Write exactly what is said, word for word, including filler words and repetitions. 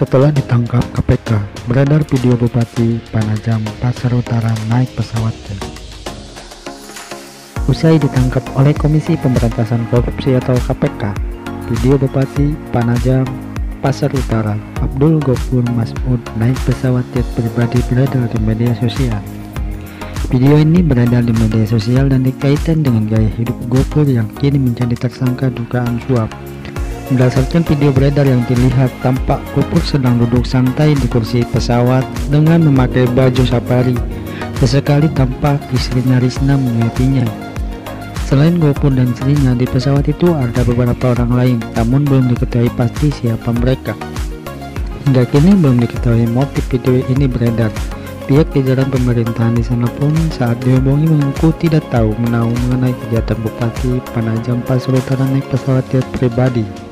Setelah ditangkap K P K, beredar video Bupati Penajam Paser Utara naik pesawatnya. Usai ditangkap oleh Komisi Pemberantasan Korupsi atau K P K, video Bupati Penajam Paser Utara Abdul Gafur Mas'ud naik pesawat jet pribadi beredar di media sosial. Video ini beredar di media sosial dan dikaitkan dengan gaya hidup Gafur yang kini menjadi tersangka dugaan suap. Berdasarkan video beredar yang dilihat, tampak Gafur sedang duduk santai di kursi pesawat dengan memakai baju safari. Sesekali tampak istrinya Risna menyuapinya. Selain Gafur dan istrinya, di pesawat itu ada beberapa orang lain, namun belum diketahui pasti siapa mereka. Hingga kini belum diketahui motif video ini beredar. Pihak jajaran pemerintahan di sana pun saat dihubungi mengaku tidak tahu menahu mengenai kegiatan Bupati Penajam Paser Utara naik pesawat jet pribadi.